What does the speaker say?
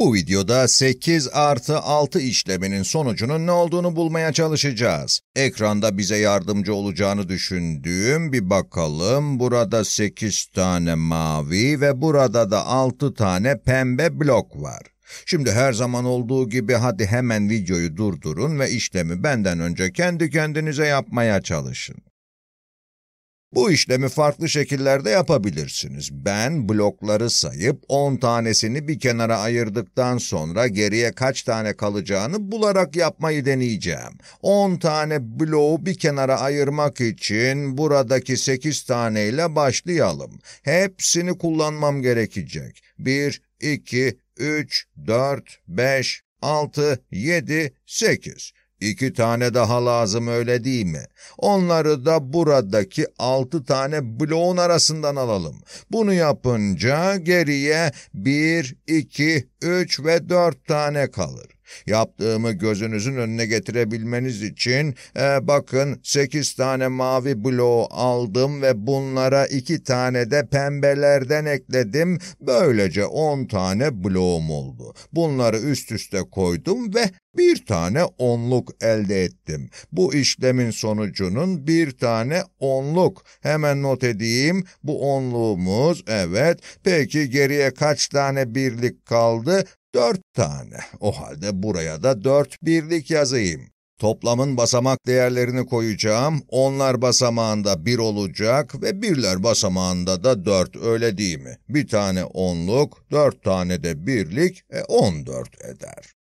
Bu videoda 8+6 işleminin sonucunun ne olduğunu bulmaya çalışacağız. Ekranda bize yardımcı olacağını düşündüğüm bir bakalım. Burada 8 tane mavi ve burada da 6 tane pembe blok var. Şimdi her zaman olduğu gibi hadi hemen videoyu durdurun ve işlemi benden önce kendi kendinize yapmaya çalışın. Bu işlemi farklı şekillerde yapabilirsiniz. Ben blokları sayıp 10 tanesini bir kenara ayırdıktan sonra geriye kaç tane kalacağını bularak yapmayı deneyeceğim. 10 tane bloğu bir kenara ayırmak için buradaki 8 taneyle başlayalım. Hepsini kullanmam gerekecek. 1, 2, 3, 4, 5, 6, 7, 8. 2 tane daha lazım, öyle değil mi? Onları da buradaki 6 tane bloğun arasından alalım. Bunu yapınca geriye 1, 2, 3 ve 4 tane kalır. Yaptığımı gözünüzün önüne getirebilmeniz için bakın 8 tane mavi bloğu aldım ve bunlara 2 tane de pembelerden ekledim. Böylece 10 tane bloğum oldu. Bunları üst üste koydum ve bir tane onluk elde ettim. Bu işlemin sonucunun bir tane onluk. Hemen not edeyim. Bu onluğumuz, evet. Peki geriye kaç tane birlik kaldı? 4 tane. O halde buraya da 4 birlik yazayım. Toplamın basamak değerlerini koyacağım. Onlar basamağında 1 olacak ve birler basamağında da 4, öyle değil mi? Bir tane onluk, 4 tane de birlik, 14 eder.